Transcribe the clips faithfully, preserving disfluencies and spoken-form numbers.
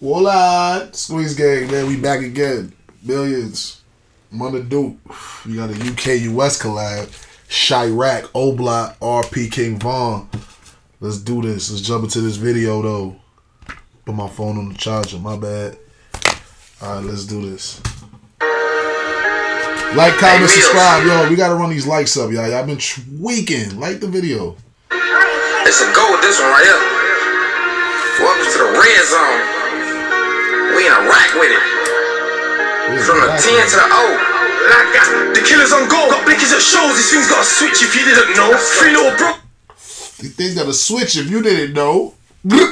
Voila, Squeeze Gang, man, we back again. Millions, Munna Duke. We got a U K U S collab. Chirac Oblot, R P King Von. Let's do this. Let's jump into this video though. Put my phone on the charger. My bad. All right, let's do this. Like, comment, subscribe, yo. We gotta run these likes up, y'all. Y'all been tweaking. Like the video. It's a go with this one right here. Welcome to the red zone. We in a rack with it. Ooh, from the ten to the O. Like that. The killer's on goal. Got blinkers at shows. These things got a switch if you didn't know. Three little bro. These things got a switch if you didn't know. Like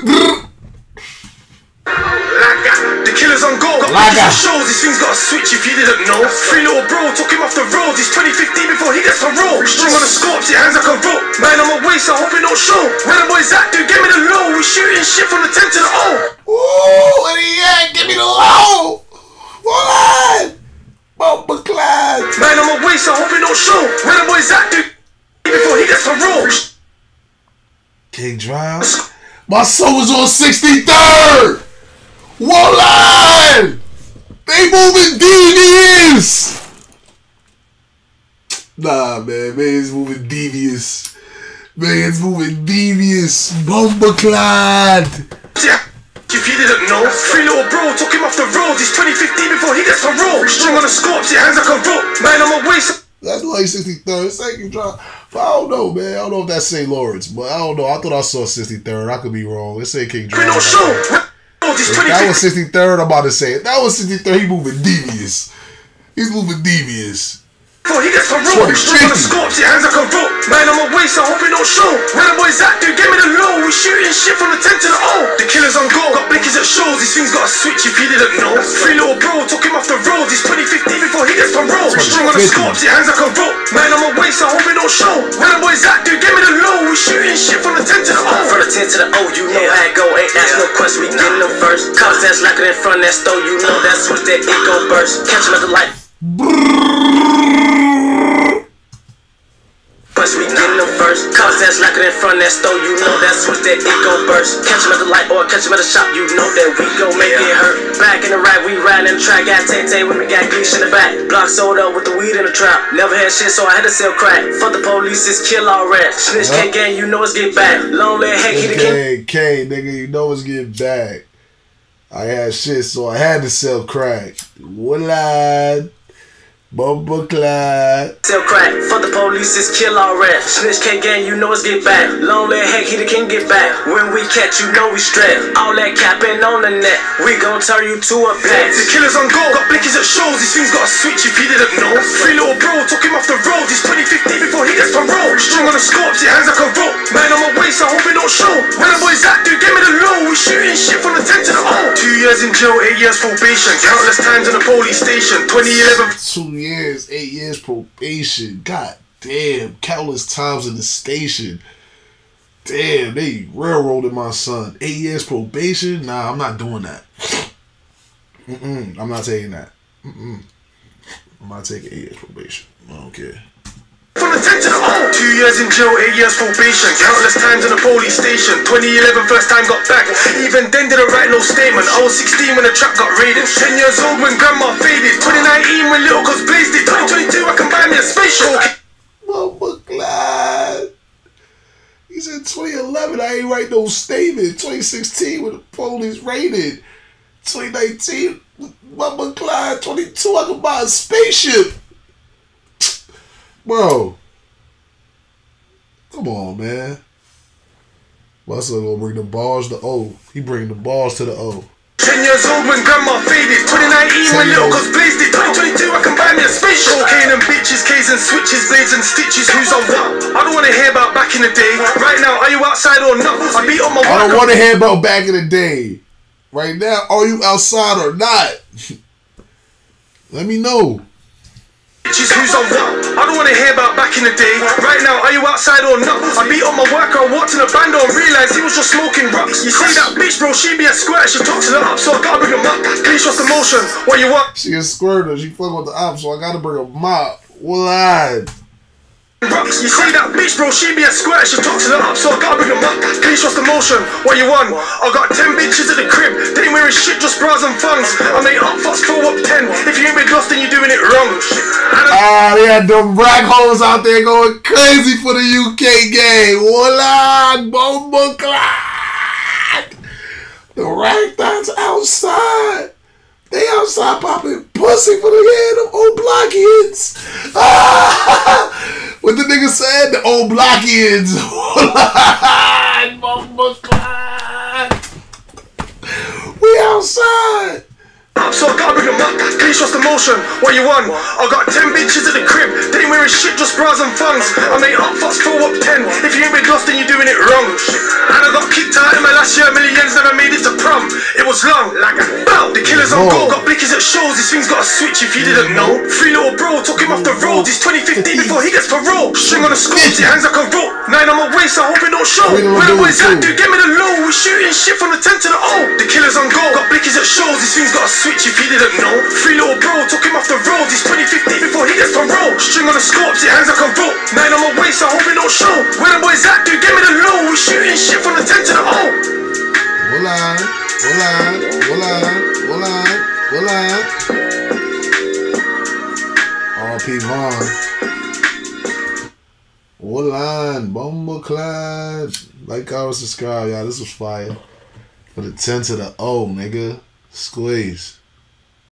that. The killer's on goal. Got blinkers at shows. These things got a switch if you didn't know. Three little bro. Took him off the road. He's twenty fifteen before he gets a roll. Strong on the scorch. Your hands like a rope. Man on my waist. I hope it don't show. Where the boys at, dude? Give me the low. We shooting shit from the ten to the O. Ooh, what he at? Give me the low! Hold on! Bumper clad! Man on my waist, I hope it don't show! Where the boys at, dude? Before he gets the roll! King Drive. My soul is on sixty-third! Hold on! They moving devious! Nah, man, man's moving devious. Man's moving devious. Bumper clad! Yeah. If you didn't know, three little bro took him off the road. He's twenty fifteen before he gets a roll. Strong on the scorch, your hands like a rope. Man, I'm a waste. That's like sixty-third, second drop. I don't know, man. I don't know if that's Saint Lawrence, but I don't know. I thought I saw sixty-third. I could be wrong. Let's say King Drive. That was sixty-third. I'm about to say it. That was sixty-third. He's moving devious. He's moving devious. Before he gets a roll. Strong on the scorch, your hands like a rope. Man, I'm a waste. I hope it don't show. Where the boys at, dude? Give me the low. We shooting shit from the ten to the O. The killer's on goal. Shows, these things got a switch if you didn't know. Three little bro took him off the road. He's twenty fifteen before he gets paroled. Strong on the scorch, your hands like a rope. Man on my waist, I hope it don't show. Where the boys at, dude? Give me the low. We shooting shit from the ten to the O. From the ten to the O, you know how it go. Ain't ask no question, we getting no verse. Cause that's like it in front of that store. You know that's what that ego burst. Catch another light. We getting no first. Cause that's like it in front of that store. You know that's what that ego burst. Catch him at the light or catch him at the shop. You know that we go make yeah. it hurt. Back in the ride, we riding in the track. Got Tay-Tay when we got Gleesh in the back. Block sold up with the weed in the trap. Never had shit, so I had to sell crack. Fuck the police, it's kill all rats. Snitch yep. K gang, you know it's get back. Long leg, heck, he the king. K, nigga, you know it's get back. I had shit, so I had to sell crack. What line? Bumper clad. Sell crack, fuck the police, it's kill all rats. Snitch K gang, you know it's get back. Long leg heck, he the king get back. When we catch, you know we strap. All that capping on the net, we gon' turn you to a pet. The killer's on goal, got blinkers at shows. These things got a switch if he didn't know. Three little bro took him off the road. He's twenty fifteen before he gets paroled. Strong on the scorch, your hands like a rope. Man on my waist, I hope it don't show. When the boys at, dude, give me the low. We shooting shit from the ten to the O. Two years in jail, eight years probation. Countless times in the police station. twenty eleven. Years, eight years probation. God damn, countless times in the station. Damn, they railroaded my son. Eight years probation? Nah, I'm not doing that. Mm-mm, I'm not taking that. Mm-mm. I'm not taking eight years probation. I don't care. From the ten to the O. Two years in jail, eight years probation. Countless times in the police station. twenty eleven, first time got back. Even then didn't write no statement. I was sixteen when the trap got raided. Ten years old when grandma faded. twenty nineteen when little cuz blazed it. twenty twenty-two I can buy me a spaceship. Mama glad. He said twenty eleven I ain't write no statement. twenty sixteen when the police raided. twenty nineteen, Mama glad. twenty-two I can buy a spaceship. Bro, come on, man. My son gonna bring the balls to the O. He bring the balls to the O. Ten years old when grandma faded. twenty nineteen when little cuz blazed it. twenty twenty-two I can buy me a spaceship. Cocaine and bitches, K's and switches, blades and stitches. Who's on what? I don't wanna hear about back in the day. Right now, are you outside or not? I beat on my. I don't wanna hear about back in the day. Right now, are you outside or not? Let me know. Bitches, who's on what? I don't wanna hear about back in the day. Right now, are you outside or not? I beat on my worker, walked in a band and realised he was just smoking rocks. You see that bitch, bro, she be a squirt, she talks to the op, so I gotta bring a mop. Please trust the motion, what you want? She a squirter, she fuck with the op, so I gotta bring a mop. Well, I... Rocks, you see that bitch, bro, she be a square, she talks it up, so I gotta bring them back. Please trust the motion, what you want? I got ten bitches at the crib, they ain't wearing shit, just bras and funds. I made up, fucks, four up ten, if you ain't been lost, then you're doing it wrong. Ah, uh, they had them rag holes out there going crazy for the U K game. Hola, bombo clad. The rag dance outside. They outside popping pussy for the head of old blockheads. Ah, what the nigga said? The old blockheads. We outside. So I gotta bring them back. Please trust the motion. What you want? I got ten bitches at the crib. They ain't wearing shit, just bras and funds. I made up, fucks, four up ten. If you ain't been lost, then you're doing it wrong. And I got kicked out in my last year. M one L I O N Z never made it to prom. It was long, like a bow. The killers on go, got blickies at shows. This thing's got a switch if you didn't know. Free little bro, took him off the road. He's twenty fifteen before he gets parole. String on the scores, it hangs like a rope. Nine on my waist, I hope it don't show. Where the boys at, dude? Give me the low. We shooting shit from the ten to the O. The killers on go, got blickies at shows. This thing's got a switch if he didn't know. Free little bro, took him off the road. He's twenty fifteen before he gets parole. String on the scopes, it hangs like a rope. Nine on my waist, I hope it don't show. Where the boys at, dude? Give me the low. We shooting shit from the ten to the O. Hola, hola, hola, hola, hola. R P Von. Hola, Bumbleclad. Like, comment, subscribe, y'all. This was fire. For the ten to the O, nigga. Squeeze.